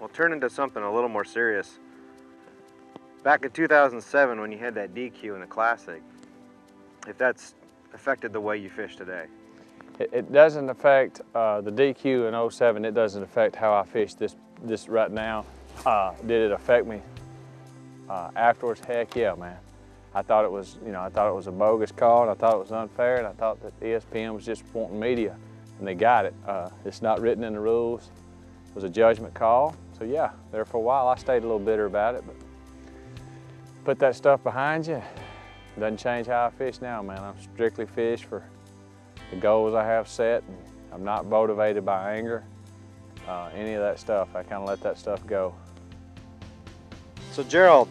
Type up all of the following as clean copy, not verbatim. will turn into something a little more serious. Back in 2007 when you had that DQ in the Classic, if that's affected the way you fish today. It doesn't affect the DQ in 07, it doesn't affect how I fish this right now. Did it affect me afterwards? Heck yeah, man. I thought it was, I thought it was a bogus call, and I thought it was unfair, and I thought that ESPN was just wanting media, and they got it. It's not written in the rules. It was a judgment call, so yeah, there for a while I stayed a little bitter about it, but put that stuff behind you. It doesn't change how I fish now, man. I'm strictly fish for the goals I have set, and I'm not motivated by anger, any of that stuff. I kind of let that stuff go. So Gerald,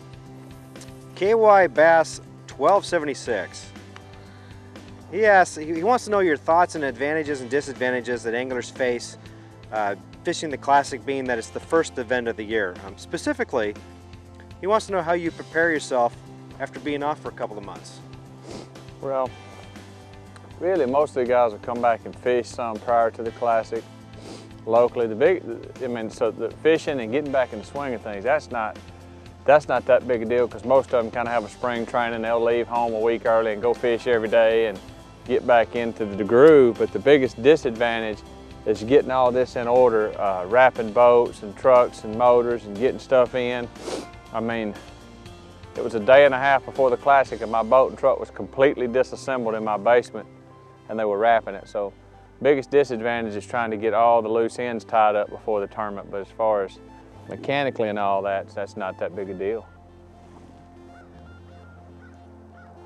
KY Bass 1276, he wants to know your thoughts on advantages and disadvantages that anglers face fishing the Classic, being that it's the first event of the year. Specifically, he wants to know how you prepare yourself after being off for a couple of months. Well, really, most of the guys will come back and fish some prior to the Classic locally. So the fishing and getting back in the swing of things, that's not that big a deal, because most of them kind of have a spring training. They'll leave home a week early and go fish every day and get back into the groove. But the biggest disadvantage is getting all this in order, wrapping boats and trucks and motors and getting stuff in. I mean, it was a day and a half before the Classic and my boat and truck was completely disassembled in my basement, and they were wrapping it. So biggest disadvantage is trying to get all the loose ends tied up before the tournament, but as far as mechanically and all that, that's not that big a deal.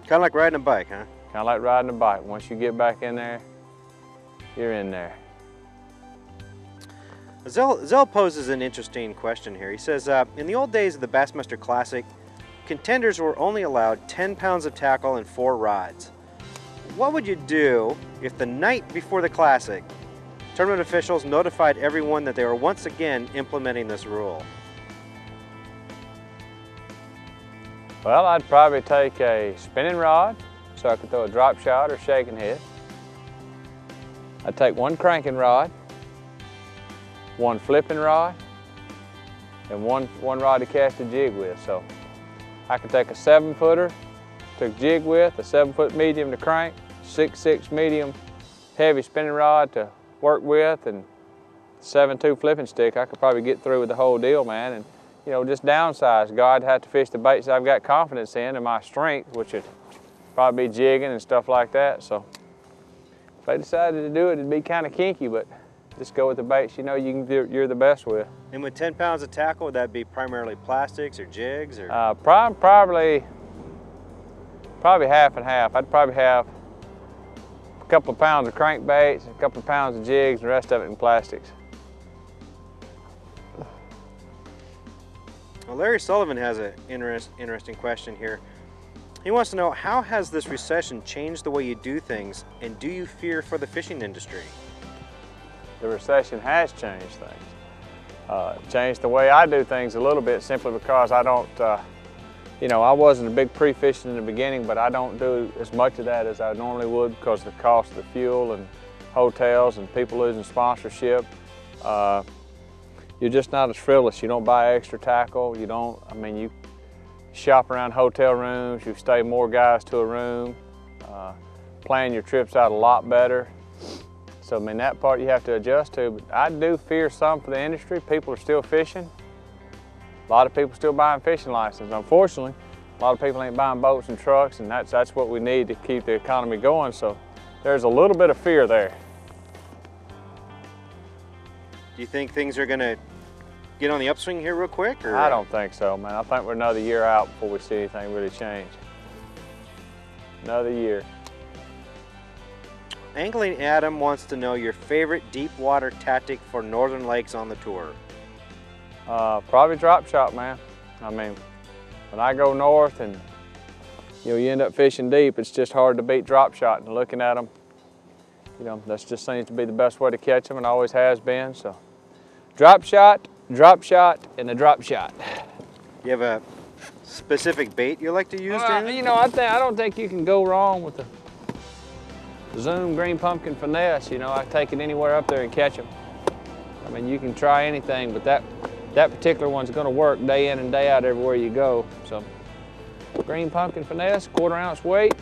Kind of like riding a bike, huh? Kind of like riding a bike. Once you get back in there, you're in there. Zell poses an interesting question here. He says, in the old days of the Bassmaster Classic, contenders were only allowed 10 pounds of tackle and 4 rods. What would you do if the night before the Classic, tournament officials notified everyone that they were once again implementing this rule? Well, I'd probably take a spinning rod so I could throw a drop shot or shaking hit. I'd take one cranking rod, one flipping rod, and one rod to cast a jig with. So I could take a 7-footer to jig with, a 7-foot medium to crank, 6'6" medium heavy spinning rod to work with, and 7-2 flipping stick. I could probably get through with the whole deal, man, and just downsize. God, have to fish the baits I've got confidence in and my strength, which would probably be jigging and stuff like that. So if they decided to do it, it'd be kind of kinky, but just go with the baits you can do, you're the best with. And with 10 pounds of tackle, would that be primarily plastics or jigs, or? Probably half and half. I'd probably have a couple of pounds of crankbaits, a couple of pounds of jigs, and the rest of it in plastics. Well, Larry Sullivan has an interesting question here. He wants to know, how has this recession changed the way you do things, and do you fear for the fishing industry? The recession has changed things. Changed the way I do things a little bit, simply because I don't, I wasn't a big pre-fishing in the beginning, but I don't do as much of that as I normally would because of the cost of the fuel and hotels and people losing sponsorship. You're just not as frivolous. You don't buy extra tackle. You don't, you shop around hotel rooms. You stay more guys to a room. Plan your trips out a lot better. So, that part you have to adjust to, but I do fear some for the industry. People are still fishing. A lot of people still buying fishing licenses. Unfortunately, a lot of people ain't buying boats and trucks, and that's what we need to keep the economy going. So, there's a little bit of fear there. Do you think things are gonna get on the upswing here real quick? Or? I don't think so, man. I think we're another year out before we see anything really change. Another year. Angling Adam wants to know your favorite deep water tactic for northern lakes on the tour. Probably drop shot, man. When I go north and you end up fishing deep, it's just hard to beat drop shot, and looking at them, that just seems to be the best way to catch them, and always has been. So drop shot, and a drop shot. You have a specific bait you like to use? I don't think you can go wrong with the Zoom Green Pumpkin Finesse. I take it anywhere up there and catch them. You can try anything, but that that particular one's gonna work day in and day out everywhere you go. So, Green Pumpkin Finesse, 1/4 ounce weight,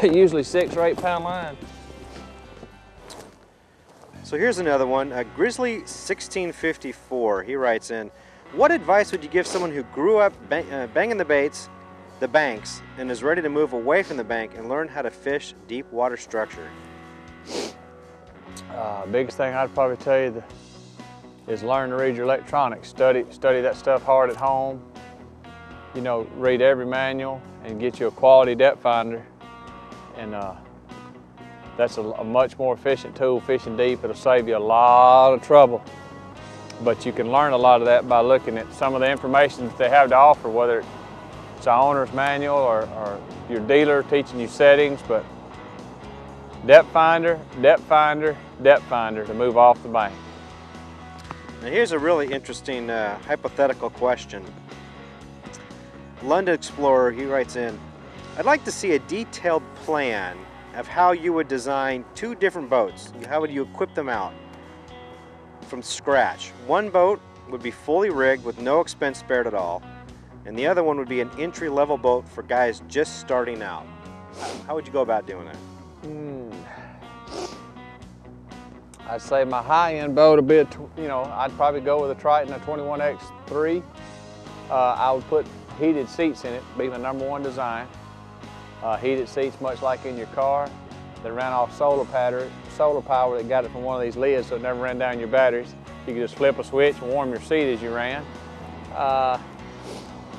usually 6 or 8 pound line. So here's another one, Grizzly 1654, he writes in, what advice would you give someone who grew up banging the baits, the banks, and is ready to move away from the bank and learn how to fish deep water structure? Biggest thing I'd probably tell you is learn to read your electronics. Study that stuff hard at home. You know, read every manual and get you a quality depth finder. And that's a much more efficient tool, fishing deep. It'll save you a lot of trouble. But you can learn a lot of that by looking at some of the information that they have to offer, whether it's an owner's manual or your dealer teaching you settings. But depth finder, depth finder, depth finder to move off the bank. Now here's a really interesting hypothetical question. London Explorer, he writes in, I'd like to see a detailed plan of how you would design 2 different boats. How would you equip them out from scratch? One boat would be fully rigged with no expense spared at all, and the other one would be an entry-level boat for guys just starting out. How would you go about doing that? I'd say my high-end boat would be, I'd probably go with a Triton, a 21X3. I would put heated seats in it, be my #1 design. Heated seats, much like in your car, that ran off solar power that got it from one of these lids, so it never ran down your batteries. You could just flip a switch and warm your seat as you ran.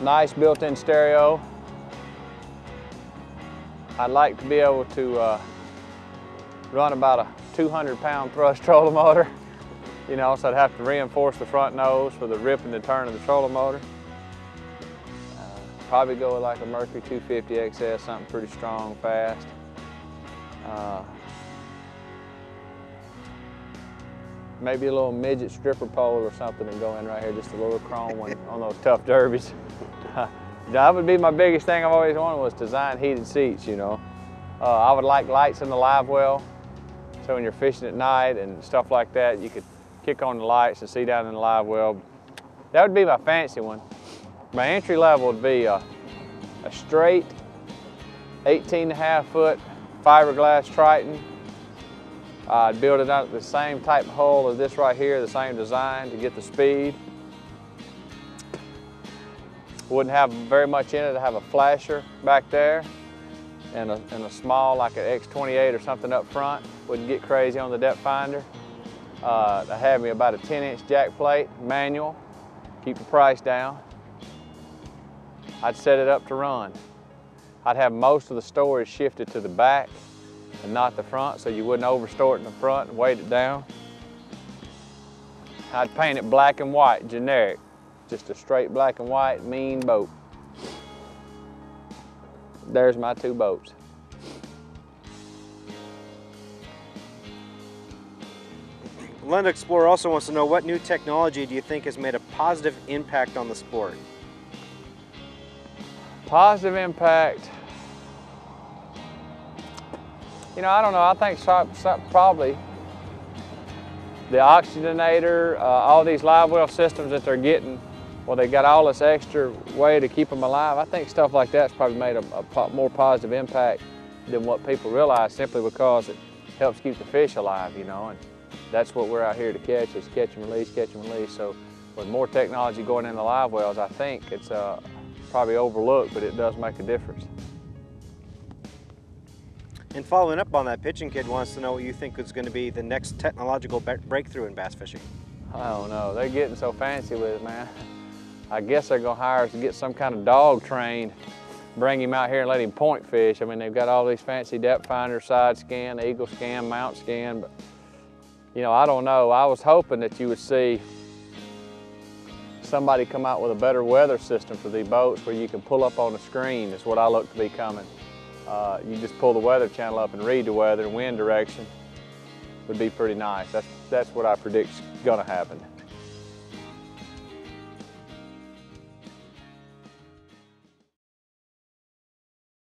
Nice built-in stereo. I'd like to be able to run about a 200-pound thrust trolling motor, so I'd have to reinforce the front nose for the rip and the turn of the trolling motor. Probably go with like a Mercury 250XS, something pretty strong, fast. Maybe a little midget stripper pole or something and go in right here, just a little chrome one on those tough derbies. That would be my biggest thing I've always wanted, was design heated seats, I would like lights in the live well, so when you're fishing at night and stuff like that, you could kick on the lights and see down in the live well. That would be my fancy one. My entry level would be a straight 18.5-foot fiberglass Triton. I'd build it out the same type of hull as this right here, the same design to get the speed. Wouldn't have very much in it. I have a flasher back there and a small, like an X28 or something up front. Wouldn't get crazy on the depth finder. I have me about a 10-inch jack plate, manual, keep the price down. I'd set it up to run. I'd have most of the storage shifted to the back and not the front, so you wouldn't overstore it in the front and weight it down. I'd paint it black and white, generic. Just a straight black and white, mean boat. There's my 2 boats. London Explorer also wants to know, what new technology do you think has made a positive impact on the sport? Positive impact? I don't know, I think probably the oxygenator, all these live well systems that they're getting, well, they got all this extra way to keep them alive. I think stuff like that's probably made a more positive impact than what people realize, simply because it helps keep the fish alive, and that's what we're out here to catch, is catch and release, catch and release. So with more technology going in the live wells, I think it's probably overlooked, but it does make a difference. And following up on that, Pitching Kid wants to know what you think is going to be the next technological breakthrough in bass fishing. I don't know, they're getting so fancy with it, man. I guess they're gonna hire us to get some kind of dog trained, bring him out here and let him point fish. I mean, they've got all these fancy depth finders, side scan, eagle scan, mount scan, but I don't know. I was hoping that you would see somebody come out with a better weather system for the boats where you can pull up on the screen. That's what I look to be coming. You just pull the weather channel up and read the weather and wind direction. Would be pretty nice. That's what I predict is gonna happen.